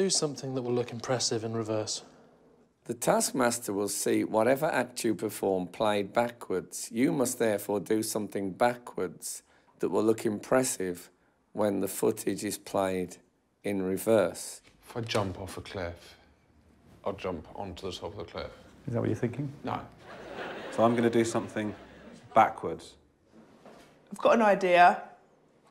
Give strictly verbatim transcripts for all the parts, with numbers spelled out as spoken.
do something that will look impressive in reverse. The Taskmaster will see whatever act you perform played backwards. You must therefore do something backwards that will look impressive when the footage is played in reverse. If I jump off a cliff, I'll jump onto the top of the cliff. Is that what you're thinking? No. So I'm going to do something backwards. I've got an idea,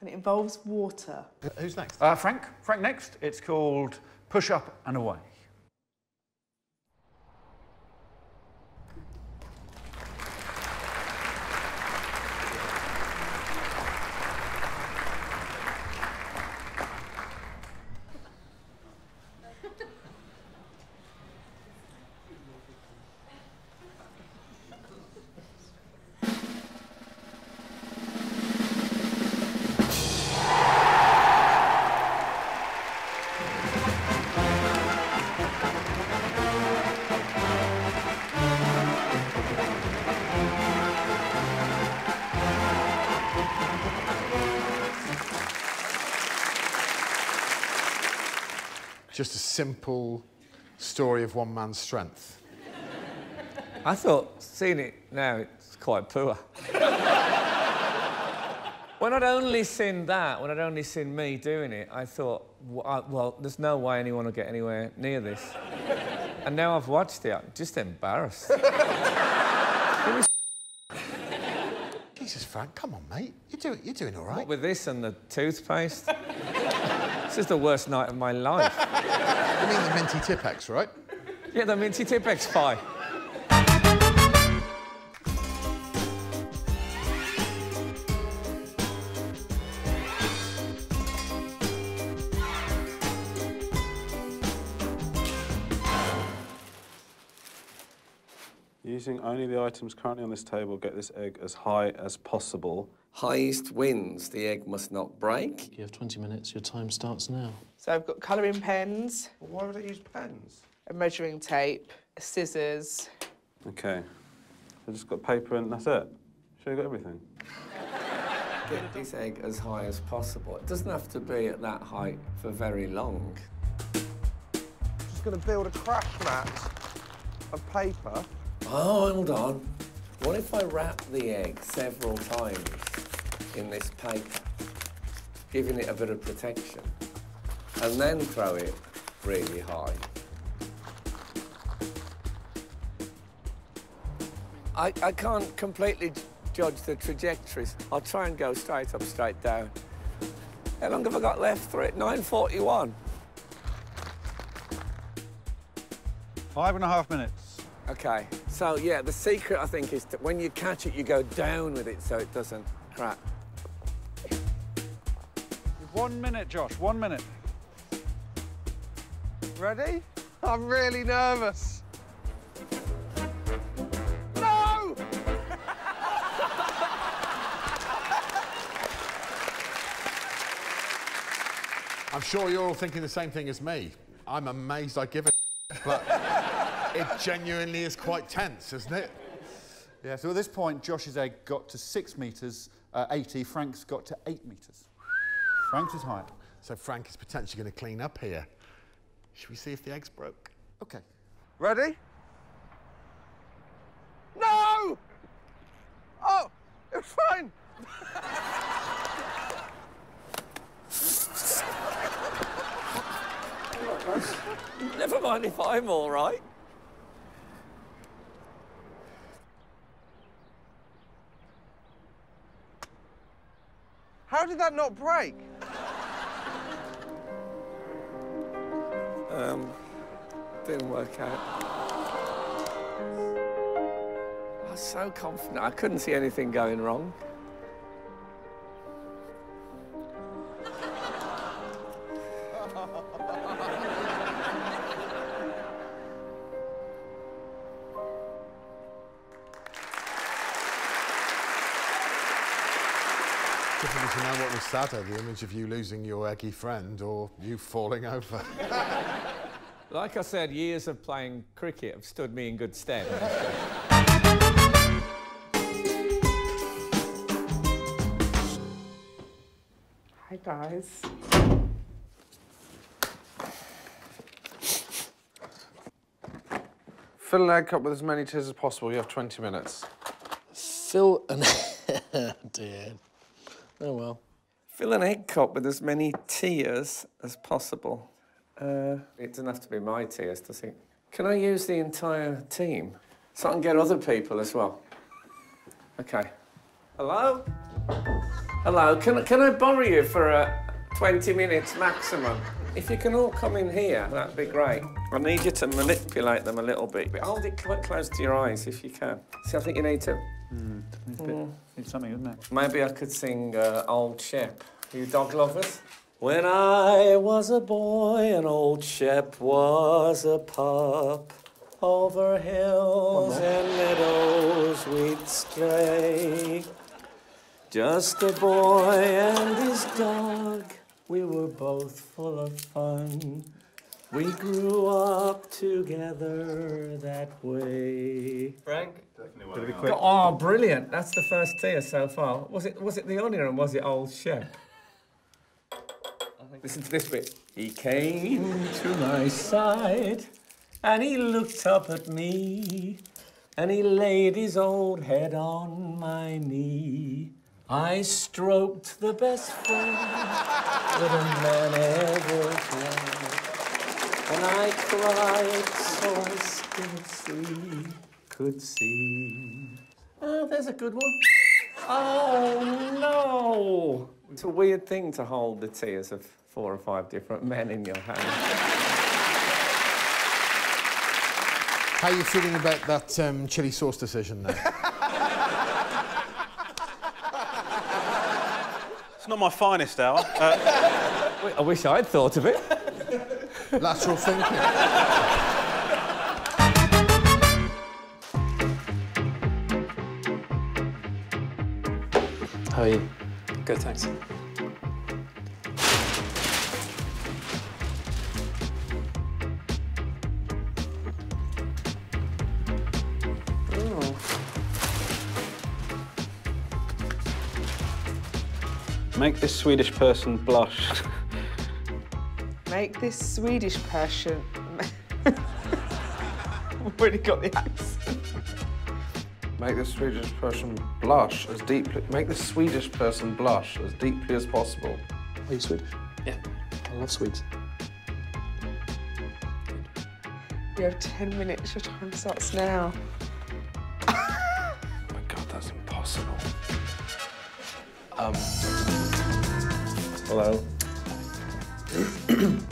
and it involves water. Who's next? Uh, Frank. Frank next. It's called Push Up and Away. Just a simple story of one man's strength. I thought, seeing it now, it's quite poor. When I'd only seen that, when I'd only seen me doing it, I thought, well, I, well there's no way anyone will get anywhere near this. And now I've watched it, I'm just embarrassed. It was Jesus, Frank, come on, mate. You're doing, you're doing all right. What with this and the toothpaste? This is the worst night of my life. You mean the minty Tipex, right? Yeah, the minty Tipex pie. Using only the items currently on this table, get this egg as high as possible. Highest wins. The egg must not break. You have twenty minutes. Your time starts now. So I've got colouring pens. Well, why would I use pens? A measuring tape, a scissors. OK. I've just got paper and that's it. Sure you got everything? Get this egg as high as possible. It doesn't have to be at that height for very long. I'm just going to build a crash mat of paper. Oh, hold on. What if I wrap the egg several times in this paper, giving it a bit of protection, and then throw it really high? I, I can't completely judge the trajectories. I'll try and go straight up, straight down. How long have I got left for it? nine forty-one. Five and a half minutes. OK. So, yeah, the secret, I think, is that when you catch it, you go down with it so it doesn't crack. One minute, Josh, one minute. Ready? I'm really nervous. No! I'm sure you're all thinking the same thing as me. I'm amazed I give a but... It genuinely is quite tense, isn't it? Yeah, so at this point, Josh's egg got to six metres eighty. Frank's got to eight metres. Frank's is higher. So Frank is potentially going to clean up here. Should we see if the egg's broke? OK. Ready? No! Oh, it's fine! Never mind if I'm all right. How did that not break? Um, didn't work out. I was so confident. I couldn't see anything going wrong. Difficult to know what was sadder, the image of you losing your eggy friend or you falling over. Like I said, years of playing cricket have stood me in good stead. Hi, guys. Fill an egg cup with as many tears as possible. You have twenty minutes. Fill an... dear. Oh, well. Fill an egg cup with as many tears as possible. Uh, it doesn't have to be my tears, does it? Can I use the entire team? So I can get other people as well. OK. Hello? Hello. Can, can I borrow you for uh, twenty minutes maximum? If you can all come in here, that'd be great. I need you to manipulate them a little bit. But hold it quite close to your eyes if you can. See, I think you need to. Mm, it's, mm. Bit, it's something, isn't it? Maybe I could sing uh, Old Shep. You dog lovers? When I was a boy, an old Shep was a pup. Over hills and meadows we'd stray. Just a boy and his dog. We were both full of fun. We grew up together that way. Frank? Definitely quick. Oh, brilliant. That's the first tier so far. Was it, was it the onion and was it Old Shep? I think listen to this bit. He came to my side and he looked up at me and he laid his old head on my knee. I stroked the best friend that a man ever had, and I cried so I still see, could see. Oh, there's a good one. Oh, no! It's a weird thing to hold the tears of four or five different men in your hand. How are you feeling about that um, chilli sauce decision there? It's not my finest hour. Uh, I wish I'd thought of it. Lateral thinking. How are you? Good, thanks. Make this Swedish person blush. Make this Swedish person... I've already got the accent. Make this Swedish person blush as deeply... Make this Swedish person blush as deeply as possible. Are you Swedish? Yeah. I love Swedes. You have ten minutes. Your time starts now. Oh, my God, that's impossible. Um... Hello.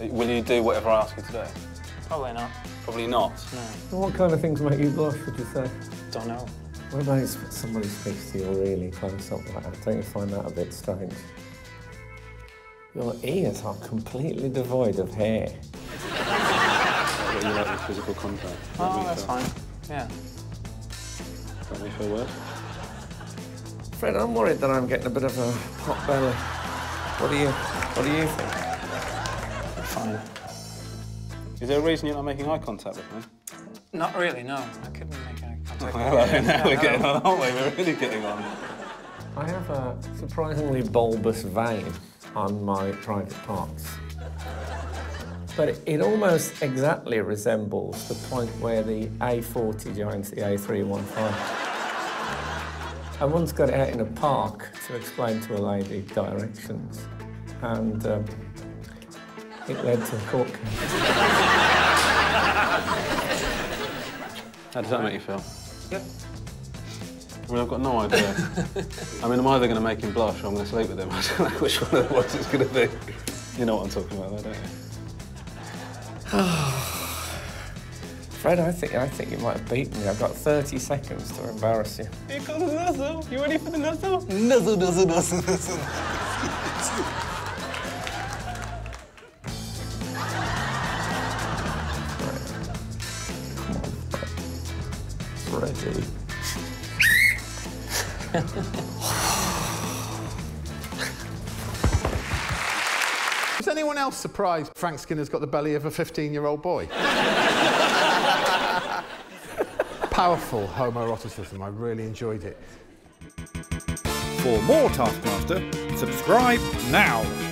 Will you do whatever I ask you to do? Probably not. Probably not? No. Well, what kind of things make you blush, would you say? Don't know. What about if somebody speaks to you really close up like that? Don't you find that a bit strange? Your ears are completely devoid of hair. What do you like with physical contact? Oh, that's fine. Yeah. Don't we feel weird? Fred, I'm worried that I'm getting a bit of a pot belly. What do you, what do you think? Fine. Is there a reason you're not making eye contact with me? Not really, no. I couldn't make eye contact oh, with you. Now no, we're no. getting on, aren't we? We're really getting on. I have a surprisingly bulbous vein on my private parts. But it almost exactly resembles the point where the A forty joins the A three one five. I once got out in a park to explain to a lady directions, and um, it led to a court case. How does that make you feel? Yep. I mean, I've got no idea. I mean, I'm either going to make him blush or I'm going to sleep with him. I don't know which one of those it's going to be. You know what I'm talking about, though, don't you? Fred, I think, I think you might have beaten me. I've got thirty seconds to embarrass you. Here comes the nuzzle. You ready for the nuzzle? Nuzzle, nuzzle, nuzzle, nuzzle. Come on. Ready. Is anyone else surprised Frank Skinner's got the belly of a fifteen-year-old boy? Powerful homoeroticism. I really enjoyed it. For more Taskmaster, subscribe now.